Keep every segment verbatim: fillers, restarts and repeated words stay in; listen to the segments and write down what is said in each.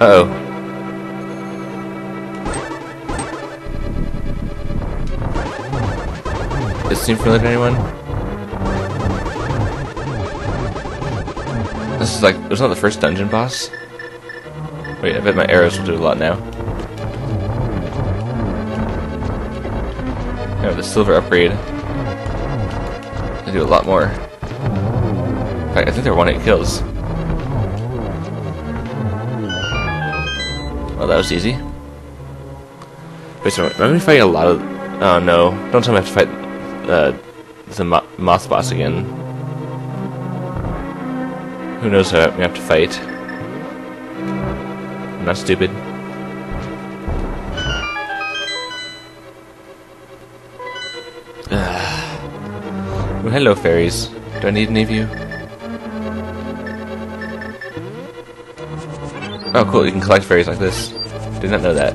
Uh-oh. Does it seem familiar to anyone? This is like, it was not the first dungeon boss. Wait, I bet my arrows will do a lot now. I have the silver upgrade. They do a lot more. In fact, I think they're one hit kills. Well, that was easy. Wait, so am I going to fight a lot of... Oh, no. Don't tell me I have to fight uh, the mo moth boss again. Who knows how I'm going to have to fight. I'm not stupid. Well, hello, fairies. Do I need any of you? Oh, cool, you can collect fairies like this. Did not know that.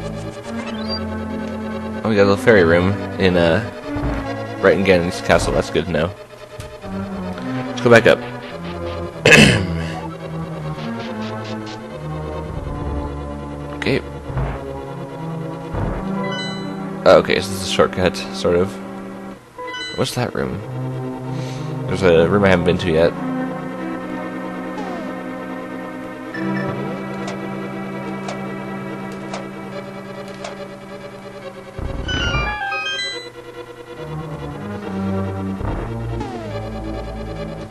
Oh, we got a little fairy room in, uh, right in Ganon's castle. That's good to know. Let's go back up. Okay. Oh, okay, so this is a shortcut, sort of. What's that room? There's a room I haven't been to yet.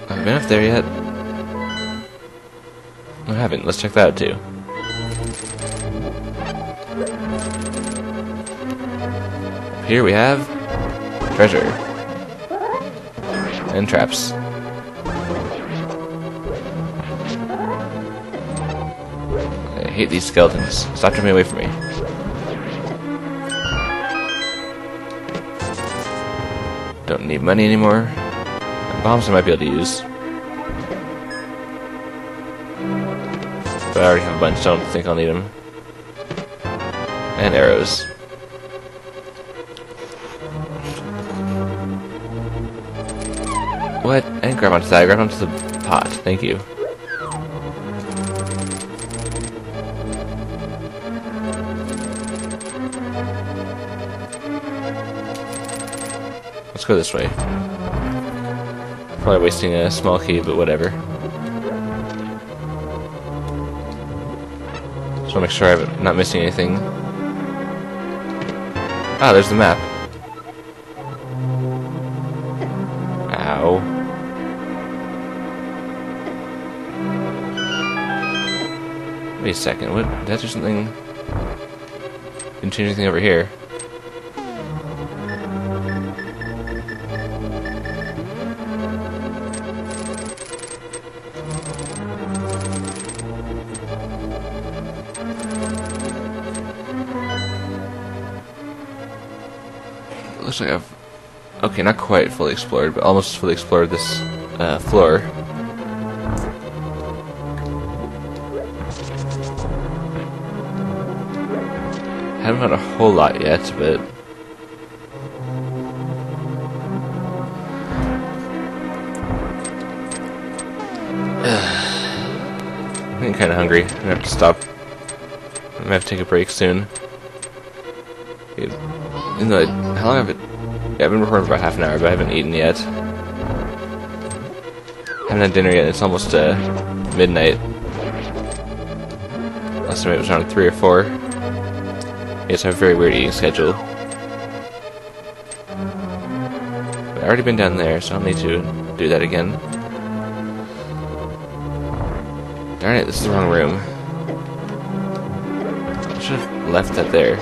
Have I been up there yet? I haven't. Let's check that out too. Here we have treasure. And traps. I hate these skeletons. Stop jumping away from me. Don't need money anymore. And bombs I might be able to use. But I already have a bunch, so I don't think I'll need them. And arrows. What? I didn't grab onto that. I grabbed onto the pot. Thank you. Let's go this way. Probably wasting a small key, but whatever. Just want to make sure I'm not missing anything. Ah, there's the map. Ow. Wait a second, what? Did that do something? Didn't change anything over here. It looks like I've... Okay, not quite fully explored, but almost fully explored this uh, floor. Haven't found a whole lot yet, but I'm kind of hungry. I'm gonna have to stop. I'm gonna have to take a break soon. It, you know, how long have it? Yeah, I've been recording for about half an hour, but I haven't eaten yet. I haven't had dinner yet. It's almost uh, midnight. Last night it was around three or four. Yes, I have a very weird eating schedule. But I've already been down there, so I'll need to do that again. Darn it, this is the wrong room. I should have left that there.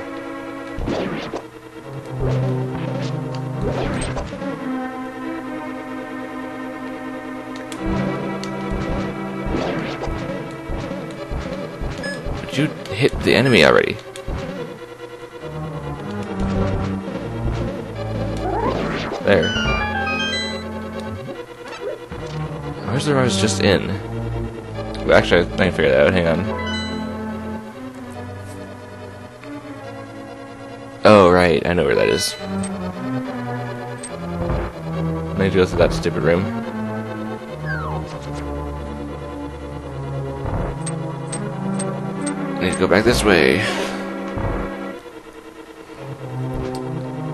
But you hit the enemy already. There. Where's the room I was just in? Well, actually, I can figure that out. Hang on. Oh, right. I know where that is. I need to go through that stupid room. I need to go back this way.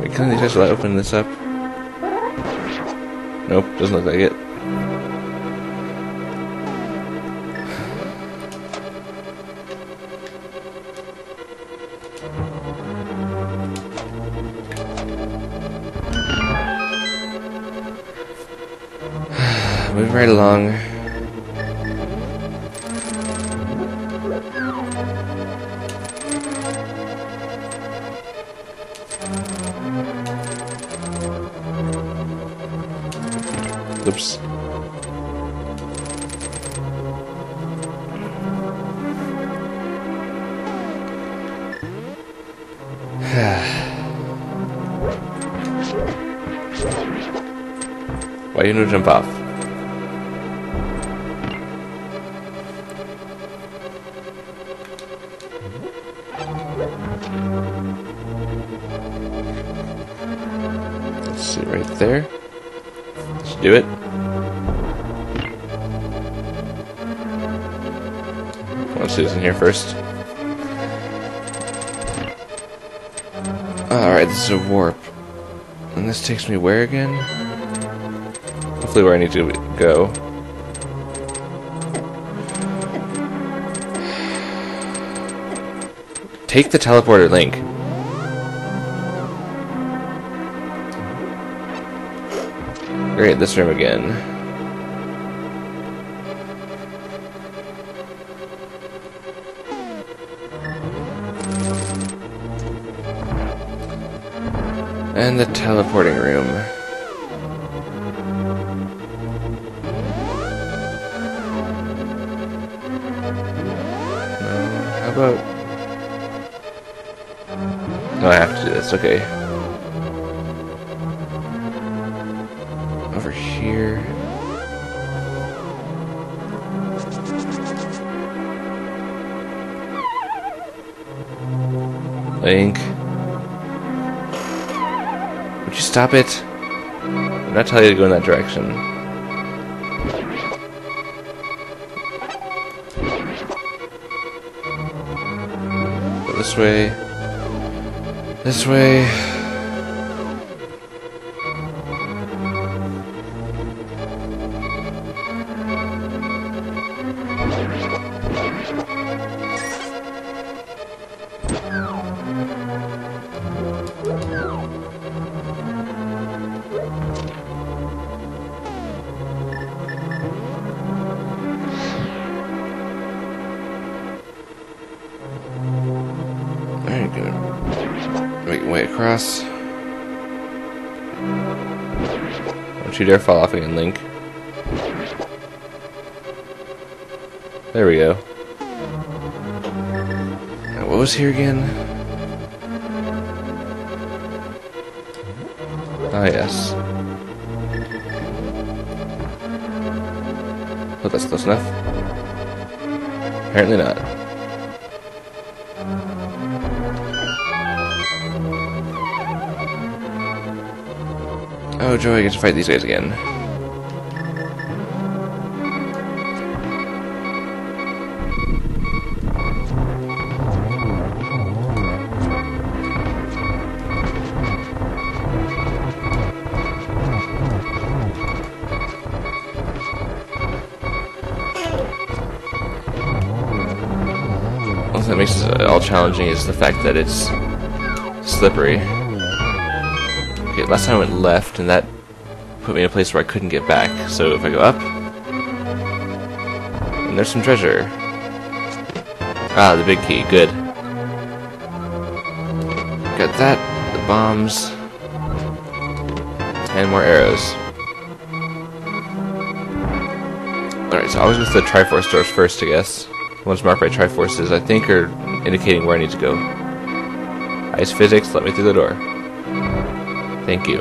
Wait, can I actually open this up? Nope, doesn't look like it. Moving right along. Oops. Why you no jump off? Let's see right there. Let's do it. Susan here first. Alright, this is a warp. And this takes me where again? Hopefully where I need to go. Take the teleporter link. Great, this room again. And the teleporting room. Uh, how about... No, I have to do this, okay. Over here... Link. Would you stop it? I'm not telling you to go in that direction. Go this way. This way. Across. Don't you dare fall off again, Link. There we go. Now, what was here again? Ah, yes. Oh, that's close enough. Apparently not. Oh joy, I get to fight these guys again. What that makes it all challenging is the fact that it's slippery. Okay, last time I went left, and that put me in a place where I couldn't get back. So if I go up... And there's some treasure. Ah, the big key. Good. Got that, the bombs, and more arrows. Alright, so I always go to the Triforce doors first, I guess. The ones marked by Triforces, I think, are indicating where I need to go. Ice physics, let me through the door. Thank you.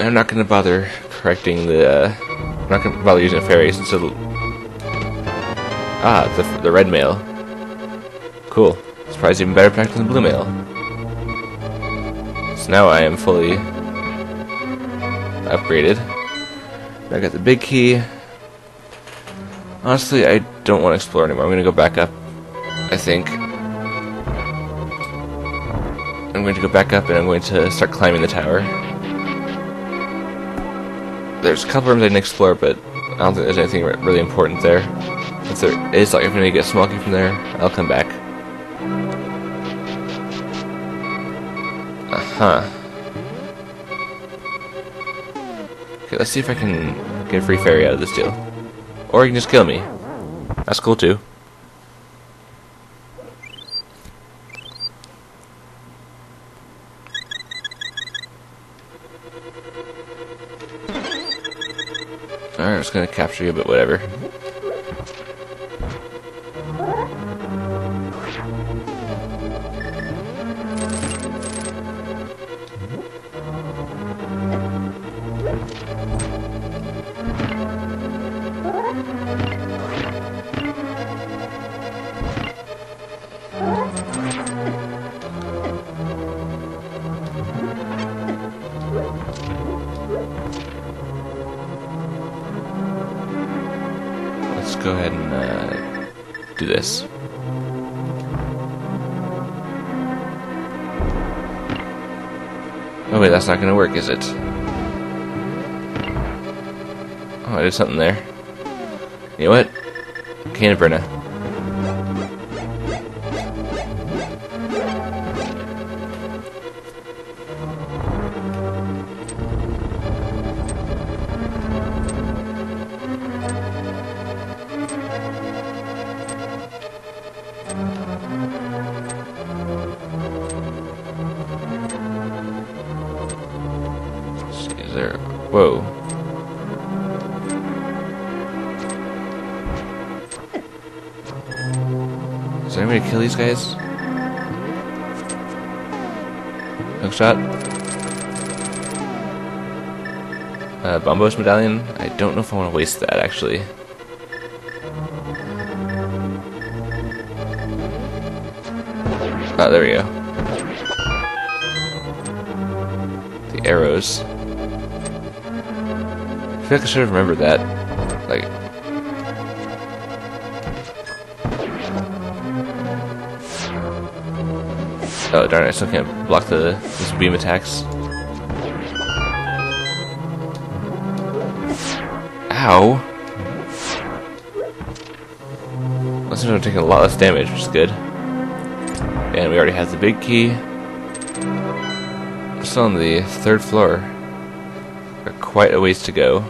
I'm not going to bother correcting the... Uh, I'm not going to bother using a fairy since it'll... Ah, the, the red mail. Cool. It's probably even better packed than the blue mail. So now I am fully upgraded. I got the big key. Honestly, I don't want to explore anymore. I'm going to go back up, I think. I'm going to go back up and I'm going to start climbing the tower. There's a couple rooms I can explore, but I don't think there's anything really important there. If there is, like, if I need to get smoky from there, I'll come back. Uh-huh. Okay, let's see if I can get a free fairy out of this deal. Or you can just kill me. That's cool, too. Alright, I'm just gonna capture you, but whatever. Let's go ahead and uh, do this. Oh wait, that's not going to work, is it? Oh, I did something there. You know what? Cannaberna. There. Whoa. Is there any way to kill these guys? Hookshot. Uh, Bombos Medallion. I don't know if I want to waste that, actually. Ah, there we go. The arrows. I feel like I should have remembered that. Like, oh darn it! I still can't block the these beam attacks. Ow! Let's know we're taking a lot less damage, which is good. And we already have the big key. We're still on the third floor. We're quite a ways to go.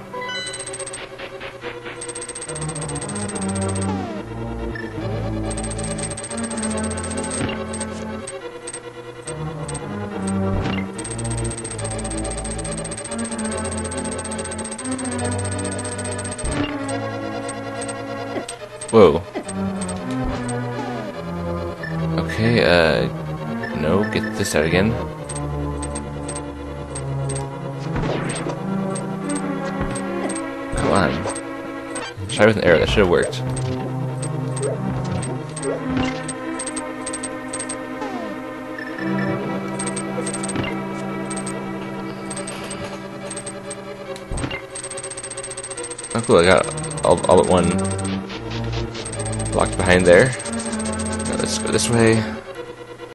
Whoa. Okay, uh, no, get this out again. Come on. Try with an arrow, that should have worked. Oh cool, I got all, all but one. Locked behind there. Now let's go this way.